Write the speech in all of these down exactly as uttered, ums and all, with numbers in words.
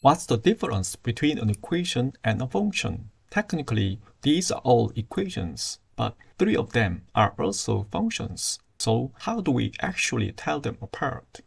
What's the difference between an equation and a function? Technically, these are all equations, but three of them are also functions. So how do we actually tell them apart?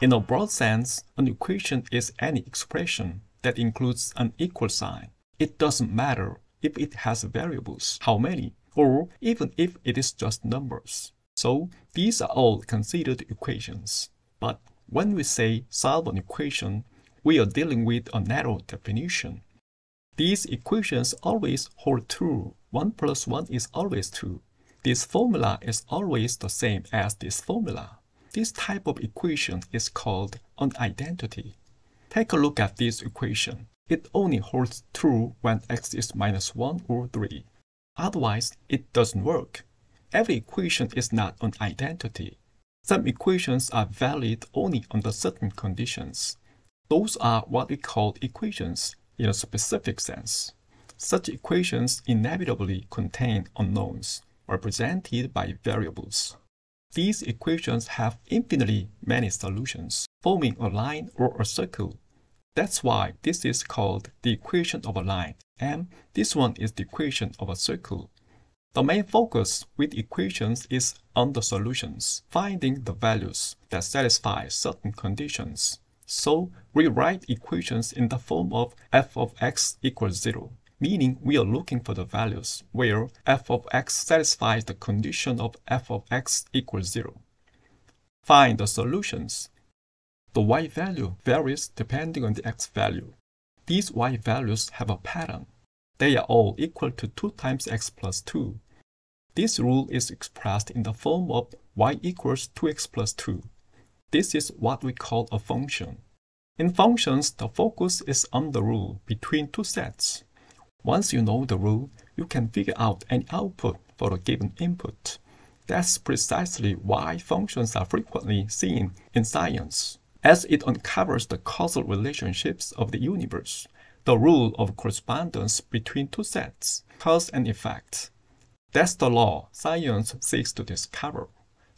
In a broad sense, an equation is any expression that includes an equal sign. It doesn't matter if it has variables, how many, or even if it is just numbers. So these are all considered equations. But when we say solve an equation, we are dealing with a narrow definition. These equations always hold true. one plus one is always true. This formula is always the same as this formula. This type of equation is called an identity. Take a look at this equation. It only holds true when x is minus one or three. Otherwise, it doesn't work. Every equation is not an identity. Some equations are valid only under certain conditions. Those are what we call equations in a specific sense. Such equations inevitably contain unknowns, represented by variables. These equations have infinitely many solutions, forming a line or a circle. That's why this is called the equation of a line, and this one is the equation of a circle. The main focus with equations is on the solutions, finding the values that satisfy certain conditions. So we write equations in the form of f of x equals zero, meaning we are looking for the values where f of x satisfies the condition of f of x equals zero. Find the solutions. The y value varies depending on the x value. These y values have a pattern. They are all equal to two times x plus two. This rule is expressed in the form of y equals two x plus two. This is what we call a function. In functions, the focus is on the rule between two sets. Once you know the rule, you can figure out any output for a given input. That's precisely why functions are frequently seen in science, as it uncovers the causal relationships of the universe, the rule of correspondence between two sets, cause and effect. That's the law science seeks to discover.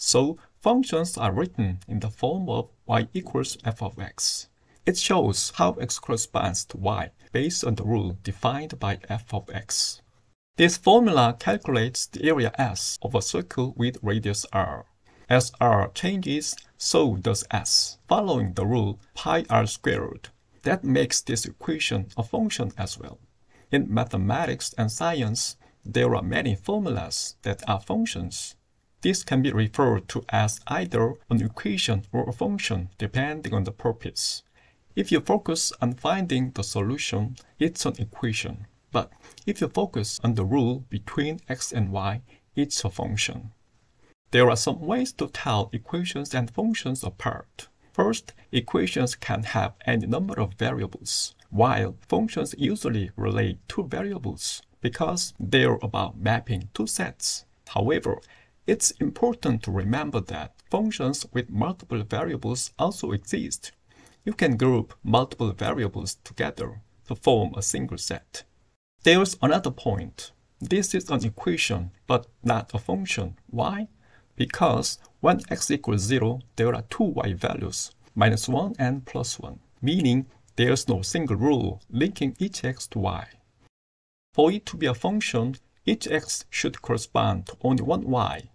So functions are written in the form of y equals f of x. It shows how x corresponds to y based on the rule defined by f of x. This formula calculates the area S of a circle with radius r. As r changes, so does S, following the rule pi r squared. That makes this equation a function as well. In mathematics and science, there are many formulas that are functions. This can be referred to as either an equation or a function, depending on the purpose. If you focus on finding the solution, it's an equation. But if you focus on the rule between x and y, it's a function. There are some ways to tell equations and functions apart. First, equations can have any number of variables, while functions usually relate two variables because they're about mapping two sets. However, it's important to remember that functions with multiple variables also exist. You can group multiple variables together to form a single set. There's another point. This is an equation, but not a function. Why? Because when x equals zero, there are two y values, minus one and plus one, meaning there's no single rule linking each x to y. For it to be a function, each x should correspond to only one y.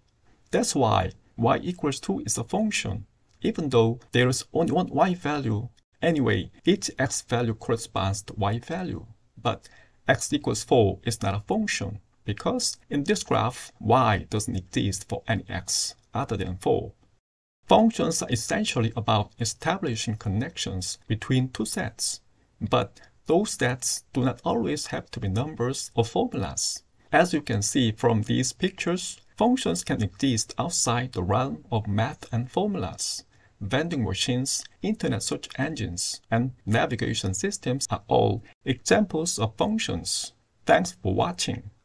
That's why y equals two is a function, even though there is only one y value. Anyway, each x value corresponds to y value. But x equals four is not a function, because in this graph, y doesn't exist for any x other than four. Functions are essentially about establishing connections between two sets, but those sets do not always have to be numbers or formulas. As you can see from these pictures, functions can exist outside the realm of math and formulas. Vending machines, internet search engines, and navigation systems are all examples of functions. Thanks for watching.